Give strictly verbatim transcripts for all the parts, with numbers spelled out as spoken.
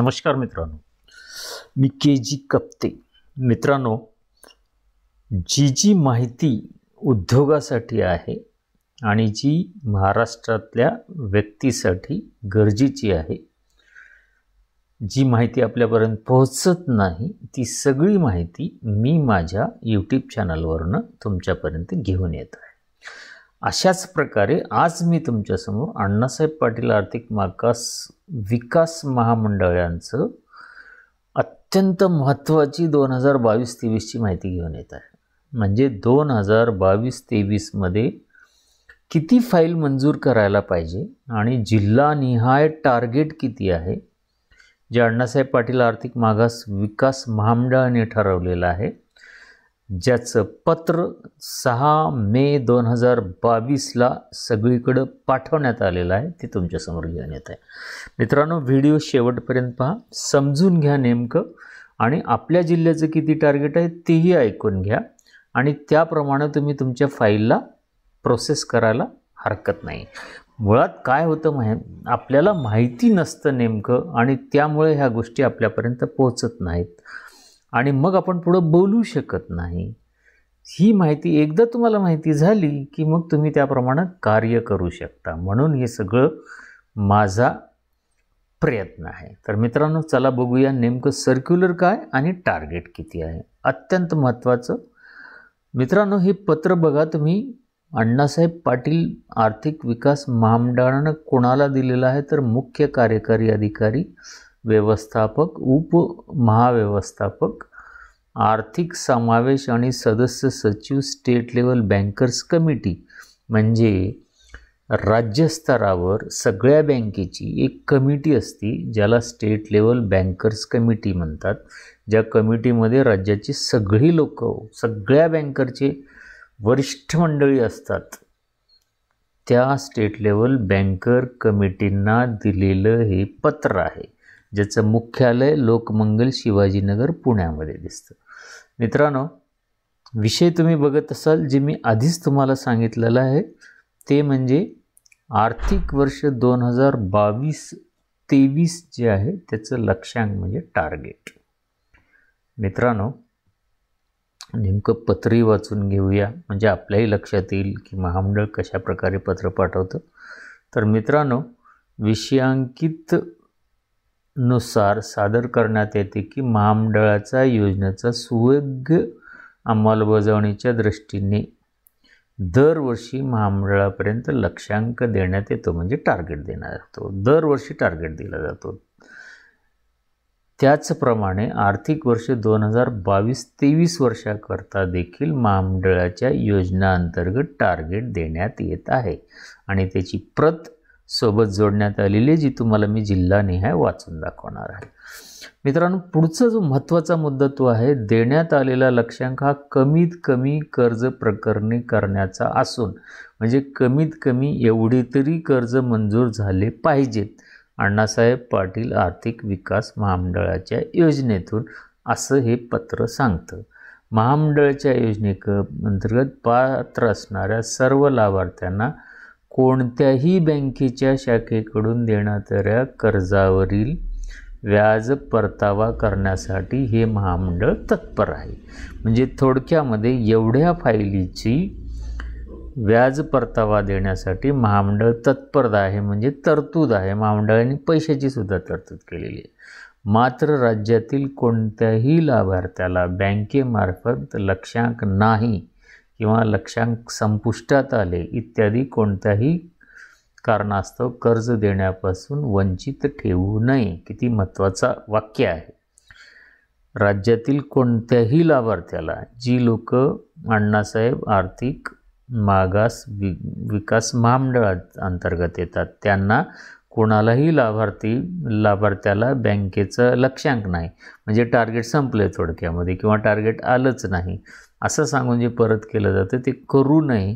नमस्कार मित्रांनो, मी के जी कप्ते। मित्रांनो, जी जी माहिती उद्योगासाठी आहे आणि जी महाराष्ट्रातल्या व्यक्तीसाठी गरजेची आहे, जी माहिती आपल्यापर्यंत पोहोचत नाही, ती सगळी माहिती मी माझ्या यूट्यूब चॅनलवरनं तुमच्यापर्यंत घेऊन येत आहे। अशाच प्रकारे आज मी तुमच्यासमोर अण्णासाहेब पाटील आर्थिक मागास विकास महामंडळांचं अत्यंत महत्त्वाची दोन हजार बावीस तेवीसची माहिती घेऊन येत आहे। म्हणजे दोन हजार बावीस तेवीसमध्ये किती फाईल मंजूर करायला पाहिजे आणि जिल्हानिहाय टार्गेट किती आहे, जे अण्णासाहेब पाटील आर्थिक मागास विकास महामंडळाने ठरवलेलं आहे, ज्याचं पत्र सहा मे दोन हजार बावीसला सगळीकडं पाठवण्यात आलेलं आहे, ते तुमच्यासमोर घेऊन येत आहे। मित्रांनो, व्हिडिओ शेवटपर्यंत पहा, समजून घ्या नेमकं, आणि आपल्या जिल्ह्याचं किती टार्गेट आहे तेही ऐकून घ्या, आणि त्याप्रमाणे तुम्ही तुमच्या फाईलला प्रोसेस करायला हरकत नाही। मुळात काय होतं, माहि आपल्याला माहिती नसतं नेमकं, आणि त्यामुळे ह्या गोष्टी आपल्यापर्यंत पोहोचत नाहीत आणि मग आपण पुढे बोलू शकत नाही। ही माहिती एकदा तुम्हाला माहिती झाली की मग तुम्ही त्याप्रमाणे कार्य करू शकता, म्हणून हे सगळं माझा प्रयत्न आहे। तर मित्रांनो, चला बघूया नेमकं सर्क्युलर काय आणि टार्गेट किती आहे, अत्यंत महत्त्वाचं। मित्रांनो, हे पत्र बघा तुम्ही, अण्णासाहेब पाटील आर्थिक विकास महामंडळानं कोणाला दिलेलं आहे, तर मुख्य कार्यकारी अधिकारी, व्यवस्थापक, उप महाव्यवस्थापक, आर्थिक समावेश आणि सदस्य सचिव, स्टेट लेवल बैंकर्स कमिटी। म्हणजे राज्यस्तरावर सगळ्या बँकेची एक कमिटी असते, ज्याला स्टेट लेवल बैंकर्स कमिटी म्हणतात, ज्या कमिटीमध्ये राज्याची सगळी लोक, सगळ्या बँकरचे वरिष्ठ मंडळी असतात। त्या स्टेट लेवल बैंकर कमिटींना दिलेलं हे पत्र आहे, ज्याचं मुख्यालय लोकमंगल शिवाजीनगर पुण्यामध्ये दिसतं। मित्रांनो, विषय तुम्ही बघत असाल, जे मी आधीच तुम्हाला सांगितलेलं आहे, ते म्हणजे आर्थिक वर्ष दोन हजार बावीस तेवीस जे आहे त्याचं लक्ष्यांक म्हणजे टार्गेट। मित्रांनो, नेमकं पत्री वाचून घेऊया, म्हणजे आपल्याही लक्षात येईल की महामंडळ कशाप्रकारे पत्र पाठवतं। तर मित्रांनो, विषयांकित नुसार सादर करण्यात येते की महामंडळाचा योजनेचा सुयोग्य अंमलबजावणीच्या दृष्टीने दरवर्षी महामंडळापर्यंत लक्ष्यांक देण्यात येतो, म्हणजे टार्गेट देण्यात येतो, दरवर्षी टार्गेट दिला जातो। त्याचप्रमाणे आर्थिक वर्ष दोन हजार बावीस तेवीस वर्षाकरता देखील महामंडळाच्या योजनांतर्गत टार्गेट देण्यात येत आहे, आणि त्याची प्रत सोबत जोडण्यात आलेली, जी तुम्हाला मी जिल्हानिहाय वाचून दाखवणार आहे। मित्रांनो, पुढचा जो महत्त्वाचा मुद्दा तो आहे, देण्यात आलेला लक्ष्यांक हा कमीत कमी कर्ज प्रकरणी करण्याचा असून, म्हणजे कमीत कमी एवढी तरी कर्ज मंजूर झाले पाहिजेत अण्णासाहेब पाटील आर्थिक विकास महामंडळाच्या योजनेतून, असं हे पत्र सांगतं। महामंडळाच्या योजनेक अंतर्गत पात्र असणाऱ्या सर्व लाभार्थ्यांना कोणत्याही बँकेच्या शाखेकडून देण्यात आलेल्या कर्जावरील व्याज परतावा करण्यासाठी हे महामंडळ तत्पर आहे। म्हणजे थोडक्यामध्ये एवढ्या फायलीची व्याज परतावा देण्यासाठी महामंडळ तत्पर आहे, म्हणजे तरतूद आहे, महामंडळाने पैशाची सुद्धा तरतूद केलेली आहे। मात्र राज्यातील कोणत्याही लाभार्थ्याला बँकेमार्फत लक्ष्यांक नाही किंवा लक्ष्यांक संपुष्टात आले इत्यादी कोणत्याही कारणास्तव कर्ज देण्यापासून वंचित ठेवू नये। किती महत्त्वाचा वाक्य आहे, राज्यातील कोणत्याही लाभार्थ्याला, जी लोक अण्णासाहेब आर्थिक मागास वि विकास महामंडळा अंतर्गत येतात, त्यांना कोणालाही लाभार्थी लाभार्थ्याला बँकेचं लक्ष्यांक नाही, म्हणजे टार्गेट संपलं थोडक्यामध्ये, किंवा टार्गेट आलंच नाही असं सांगून जे परत केलं जातं ते करू नये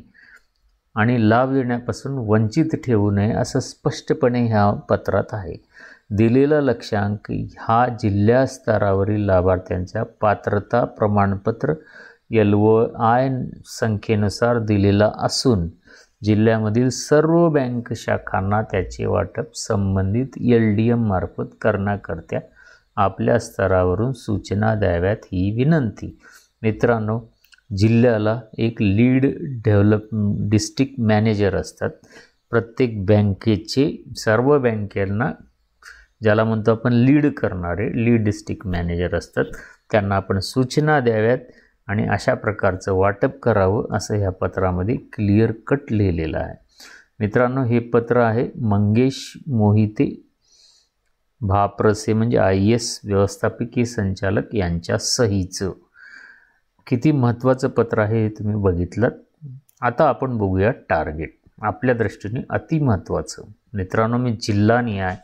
आणि लाभ देण्यापासून वंचित ठेवू नये, असं स्पष्टपणे ह्या पत्रात आहे। दिलेला लक्ष्यांक हा जिल्हा स्तरावरील लाभार्थ्यांच्या पात्रता प्रमाणपत्र एल ओ आय संख्येनुसार दिलेला असून जिल्ह्यामधील सर्व बँक शाखांना त्याचे वाटप संबंधित एलडीएम मार्फत करण्याकरता आपल्या स्तरावरून सूचना द्याव्यात ही विनंती। मित्रांनो, जिल्ह्याला एक लीड डेव्हलप डिस्ट्रिक्ट मैनेजर असतात। प्रत्येक बँकेचे सर्व बँकांना ज्याला म्हणतो आपण लीड करणारे लीड डिस्ट्रिक्ट मैनेजर असतात, त्यांना आपण सूचना द्याव्यात आणि अशा प्रकारचं वाटप करावं असं ह्या पत्रामध्ये क्लिअर कट लिहिलेलं आहे। मित्रांनो, हे पत्र आहे मंगेश मोहिते भाप्रसे म्हणजे आई एस व्यवस्थापकीय संचालक यांच्या सहीचं। किती महत्त्वाचं पत्र आहे हे तुम्ही बघितलं। आता आपण बघूया टार्गेट, आपल्या दृष्टीने अति महत्त्वाचं। मित्रांनो, मी जिल्हा न्याय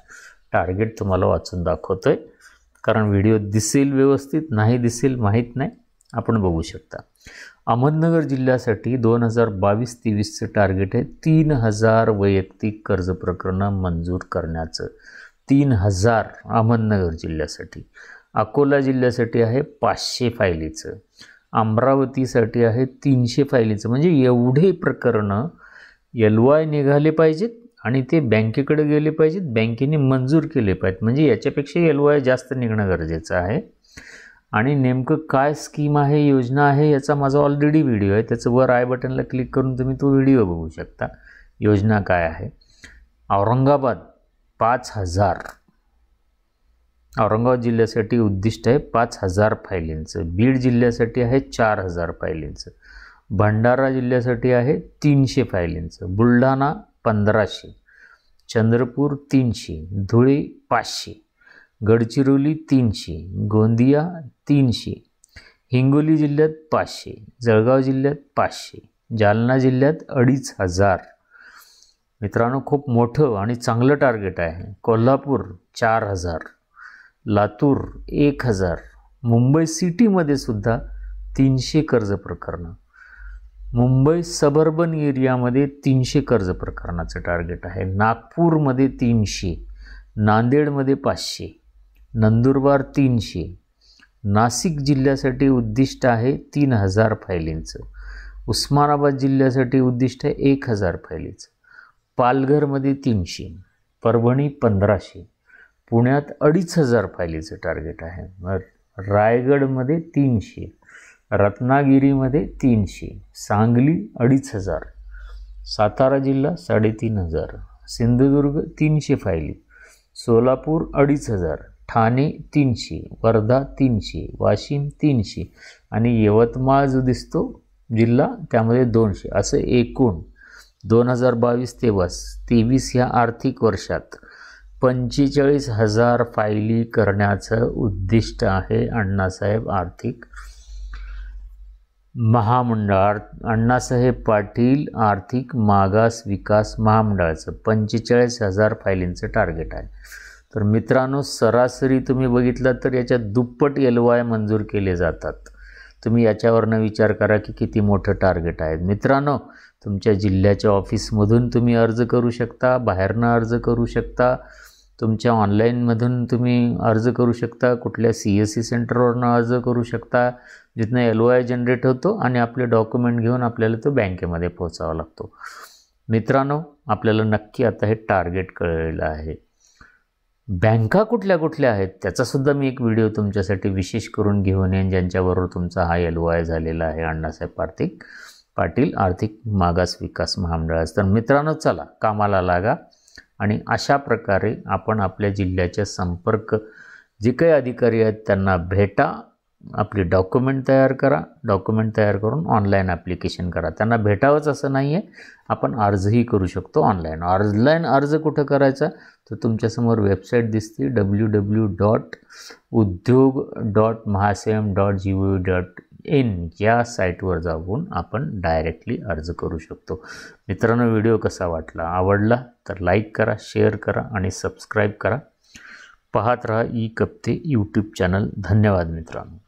टार्गेट तुम्हाला वाचून दाखवतोय, कारण व्हिडिओ दिसेल व्यवस्थित नाही दिसेल माहीत नाही, आपण बघू शकता। अहमदनगर जिल्ह्यासाठी दोन हजार बावीस तेवीसचं टार्गेट आहे तीन हजार वैयक्तिक कर्ज प्रकरणं मंजूर करण्याचं। तीन हजार अहमदनगर जिल्ह्यासाठी। अकोला जिल्ह्यासाठी आहे पाचशे फायलीचं, अमरावतीसाठी आहे तीनशे फायलीचं। म्हणजे एवढे प्रकरणं एलओआय निघाले पाहिजेत आणि ते बँकेकडे गेले पाहिजेत, बँकेने मंजूर केले पाहिजेत। म्हणजे याच्यापेक्षा एलओआय जास्त निघणं गरजेचं आहे। आणि नेमकं काय स्कीम आहे योजना आहे याचा माझा ऑलरेडी व्हिडिओ आहे, त्याचं वर आय बटनला क्लिक करून तुम्ही तो व्हिडिओ बघू शकता योजना काय आहे। औरंगाबाद पाच हजार, औरंगाबाद जिल्ह्यासाठी उद्दिष्ट आहे पाच हजार फायलींचं। बीड जिल्ह्यासाठी आहे चार हजार फायलींचं। भंडारा जिल्ह्यासाठी आहे तीनशे फायलींचं। बुलढाणा पंधराशे, चंद्रपूर तीनशे, धुळे पाचशे, गडचिरोली तीनशे, गोंदिया तीनशे, हिंगोली जिल्ह्यात पाचशे, जळगाव जिल्ह्यात पाचशे, जालना जिल्ह्यात अडीच हजार। मित्रांनो, खूप मोठं आणि चांगलं टार्गेट आहे। कोल्हापूर चार हजार, लातूर एक हजार, मुंबई सिटीमध्ये सुद्धा तीनशे कर्ज प्रकरणं, मुंबई सबर्बन एरियामध्ये तीनशे कर्ज प्रकरणाचं टार्गेट आहे। नागपूरमध्ये तीनशे, नांदेडमध्ये पाचशे, नंदुरबार तीनशे। नाशिक जिल्ह्यासाठी उद्दिष्ट आहे तीन हजार फायलींचं। उस्मानाबाद जिल्ह्यासाठी उद्दिष्ट आहे एक हजार फायलीचं। पालघरमध्ये तीनशे, परभणी पंधराशे, पुण्यात अडीच हजार फायलीचं टार्गेट आहे। रायगडमध्ये तीनशे, रत्नागिरीमध्ये तीनशे, सांगली अडीच हजार, सातारा जिल्हा साडेतीन हजार, सिंधुदुर्ग तीनशे फायली, सोलापूर अडीच हजार, ठाणे तीनशे, वर्धा तीनशे, वाशिम तीनशे आणि यवतमाळ जो दिसतो जिल्हा त्यामध्ये दोनशे। असं एकूण दोन हजार बावीस तेवीस तेवीस ह्या आर्थिक वर्षात पंचेचाळीस हजार फायली करण्याचं उद्दिष्ट आहे अण्णासाहेब आर्थिक महामंडळ अण्णासाहेब पाटील आर्थिक मागास विकास महामंडळाचं पंचेचाळीस हजार फायलींचं टार्गेट आहे। तर मित्रांनो, सरासरी तुम्ही बघितलं तर याच्या दुप्पट एलवाय मंजूर केले जातात। तुम्ही याच्यावरनं विचार करा की किती मोठं टार्गेट आहे। मित्रांनो, तुमच्या जिल्ह्याच्या ऑफिसमधून तुम्ही अर्ज करू शकता, बाहेरनं अर्ज करू शकता, तुमच्या ऑनलाईनमधून तुम्ही अर्ज करू शकता, कुठल्या सी एस सी सेंटरवरून अर्ज करू शकता, जिथनं एल ओ आय जनरेट होतो आणि आपले डॉक्युमेंट घेऊन आपल्याला तो बँकेमध्ये पोहोचावा लागतो। मित्रांनो, आपल्याला नक्की आता हे टार्गेट कळलेलं आहे। बँका कुठल्या कुठल्या आहेत त्याचासुद्धा मी एक व्हिडिओ तुमच्यासाठी विशेष करून घेऊन येईन, ज्यांच्याबरोबर तुमचा हा एल ओ आय झालेला आहे अण्णासाहेब आर्थिक पाटील आर्थिक मागास विकास महामंडळाचा। तर मित्रांनो, चला कामाला लागा आणि अशा प्रकारे आपण आपल्या जिल्ह्याच्या संपर्क जे काही अधिकारी आहेत त्यांना भेटा, आपली डॉक्युमेंट तयार करा, डॉक्युमेंट तयार करून ऑनलाईन ॲप्लिकेशन करा। त्यांना भेटावंच असं नाही आहे, आपण अर्जही करू शकतो ऑनलाईन। ऑनलाईन अर्ज कुठं करायचा तर तुमच्यासमोर वेबसाईट दिसते W W dot Udyog dot महासेम dot G O dot in या साईटवर जाऊन आपण डायरेक्टली अर्ज करू शकतो। मित्रांनो, व्हिडिओ कसा वाटला, आवडला तर लाईक करा, शेअर करा आणि सबस्क्राईब करा। पाहत रहा ई कप्ते यूट्यूब चॅनल। धन्यवाद मित्रांनो।